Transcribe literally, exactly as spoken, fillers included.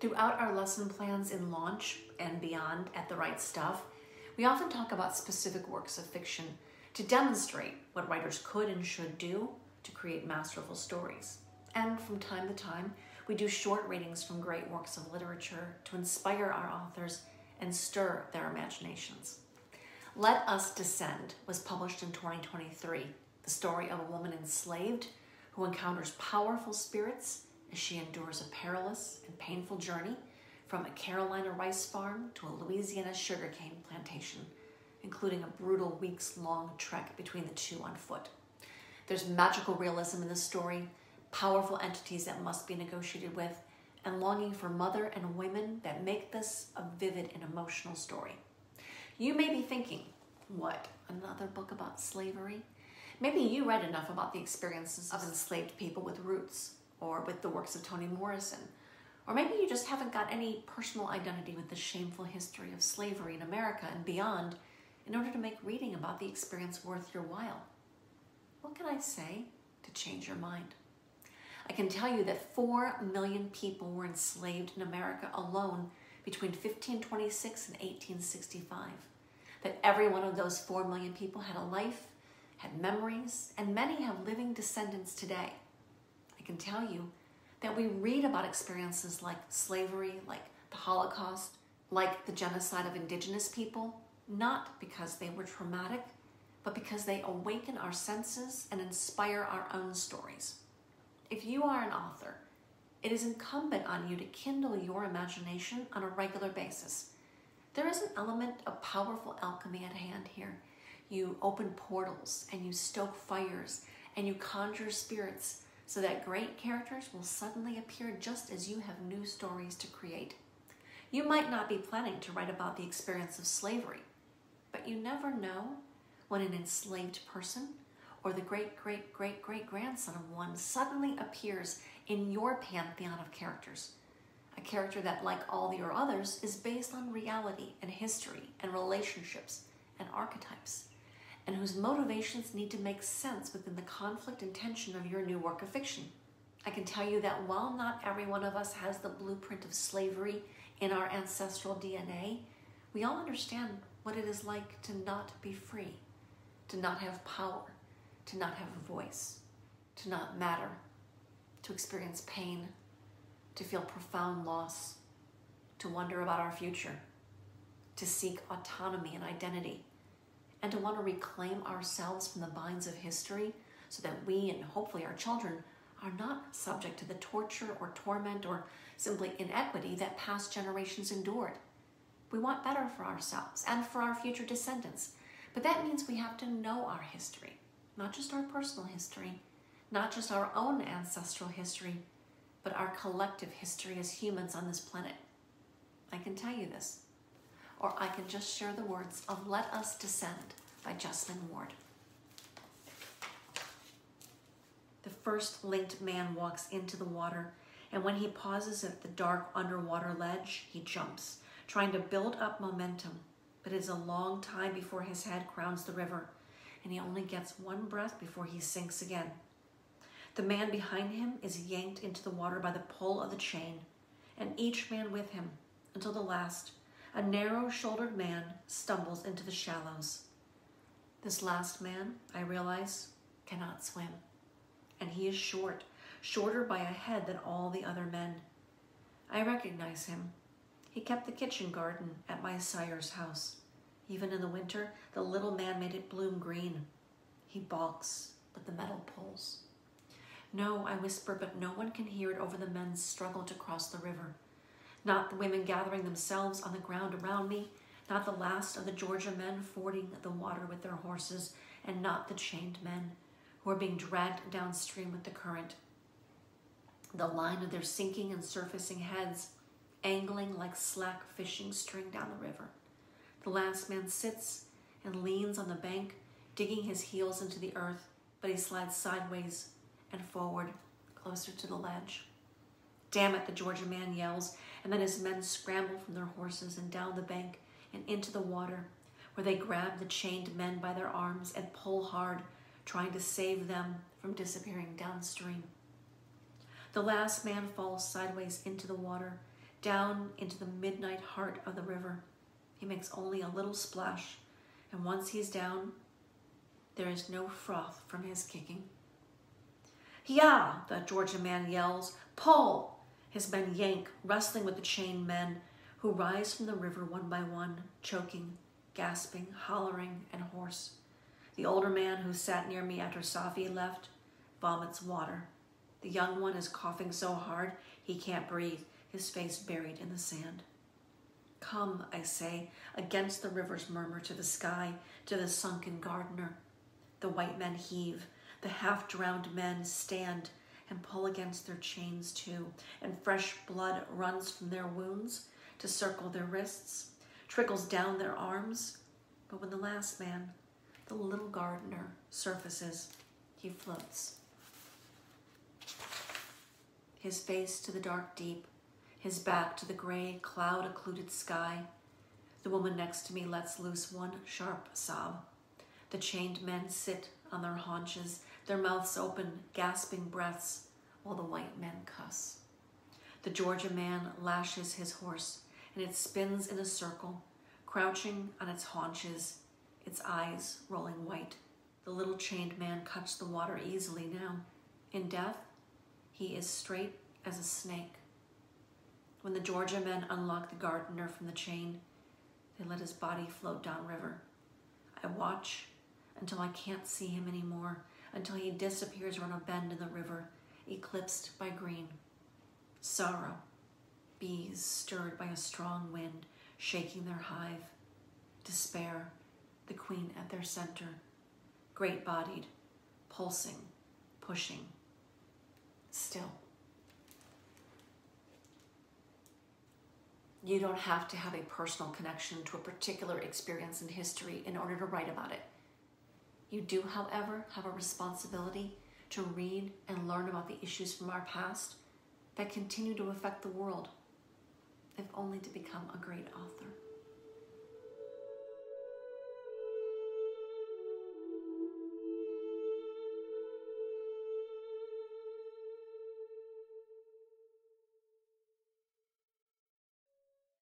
Throughout our lesson plans in Launch and Beyond at The Write Stuff, we often talk about specific works of fiction to demonstrate what writers could and should do to create masterful stories. And from time to time, we do short readings from great works of literature to inspire our authors and stir their imaginations. Let Us Descend was published in twenty twenty-three, the story of a woman enslaved who encounters powerful spirits as she endures a perilous and painful journey from a Carolina rice farm to a Louisiana sugarcane plantation, including a brutal weeks-long trek between the two on foot. There's magical realism in this story, powerful entities that must be negotiated with, and longing for mother and women that make this a vivid and emotional story. You may be thinking, what, another book about slavery? Maybe you read enough about the experiences of enslaved people with Roots, or with the works of Toni Morrison. Or maybe you just haven't got any personal identity with the shameful history of slavery in America and beyond in order to make reading about the experience worth your while. What can I say to change your mind? I can tell you that four million people were enslaved in America alone between fifteen twenty-six and eighteen sixty-five. That every one of those four million people had a life, had memories, and many have living descendants today. I can tell you that we read about experiences like slavery, like the Holocaust, like the genocide of indigenous people, not because they were traumatic, but because they awaken our senses and inspire our own stories. If you are an author, it is incumbent on you to kindle your imagination on a regular basis. There is an element of powerful alchemy at hand here. You open portals and you stoke fires and you conjure spirits, so that great characters will suddenly appear just as you have new stories to create. You might not be planning to write about the experience of slavery, but you never know when an enslaved person or the great-great-great-great-grandson of one suddenly appears in your pantheon of characters, a character that, like all your others, is based on reality and history and relationships and archetypes, and whose motivations need to make sense within the conflict and tension of your new work of fiction. I can tell you that while not every one of us has the blueprint of slavery in our ancestral D N A, we all understand what it is like to not be free, to not have power, to not have a voice, to not matter, to experience pain, to feel profound loss, to wonder about our future, to seek autonomy and identity, and to want to reclaim ourselves from the binds of history so that we, and hopefully our children, are not subject to the torture or torment or simply inequity that past generations endured. We want better for ourselves and for our future descendants, but that means we have to know our history, not just our personal history, not just our own ancestral history, but our collective history as humans on this planet. I can tell you this. Or I can just share the words of Let Us Descend by Jesmyn Ward. The first linked man walks into the water, and when he pauses at the dark underwater ledge, he jumps, trying to build up momentum, but it is a long time before his head crowns the river, and he only gets one breath before he sinks again. The man behind him is yanked into the water by the pull of the chain, and each man with him, until the last, a narrow-shouldered man stumbles into the shallows. This last man, I realize, cannot swim, and he is short, shorter by a head than all the other men. I recognize him. He kept the kitchen garden at my sire's house. Even in the winter, the little man made it bloom green. He balks, but the metal pulls. No, I whisper, but no one can hear it over the men's struggle to cross the river. Not the women gathering themselves on the ground around me, not the last of the Georgia men fording the water with their horses, and not the chained men who are being dragged downstream with the current. The line of their sinking and surfacing heads, angling like slack fishing string down the river. The last man sits and leans on the bank, digging his heels into the earth, but he slides sideways and forward, closer to the ledge. Damn it, the Georgia man yells, and then his men scramble from their horses and down the bank and into the water, where they grab the chained men by their arms and pull hard, trying to save them from disappearing downstream. The last man falls sideways into the water, down into the midnight heart of the river. He makes only a little splash, and once he is down, there is no froth from his kicking. "Yah!" the Georgian man yells. "Pull!" His men yank, wrestling with the chained men who rise from the river one by one, choking, gasping, hollering, and hoarse. The older man who sat near me after Safi left vomits water. The young one is coughing so hard he can't breathe, his face buried in the sand. "Come," I say, against the river's murmur, to the sky, to the sunken gardener. The white men heave, the half-drowned men stand and pull against their chains too, and fresh blood runs from their wounds to circle their wrists, trickles down their arms. But when the last man, the little gardener, surfaces, he floats. His face to the dark deep, his back to the gray, cloud-occluded sky. The woman next to me lets loose one sharp sob. The chained men sit on their haunches, their mouths open, gasping breaths, while the white men cuss. The Georgia man lashes his horse, and it spins in a circle, crouching on its haunches, its eyes rolling white. The little chained man cuts the water easily now. In death, he is straight as a snake. When the Georgia men unlock the gardener from the chain, they let his body float downriver. I watch until I can't see him anymore, until he disappears around a bend in the river, eclipsed by green. Sorrow, bees stirred by a strong wind, shaking their hive. Despair, the queen at their center, great-bodied, pulsing, pushing, still. You don't have to have a personal connection to a particular experience in history in order to write about it. You do, however, have a responsibility to read and learn about the issues from our past that continue to affect the world, if only to become a great author.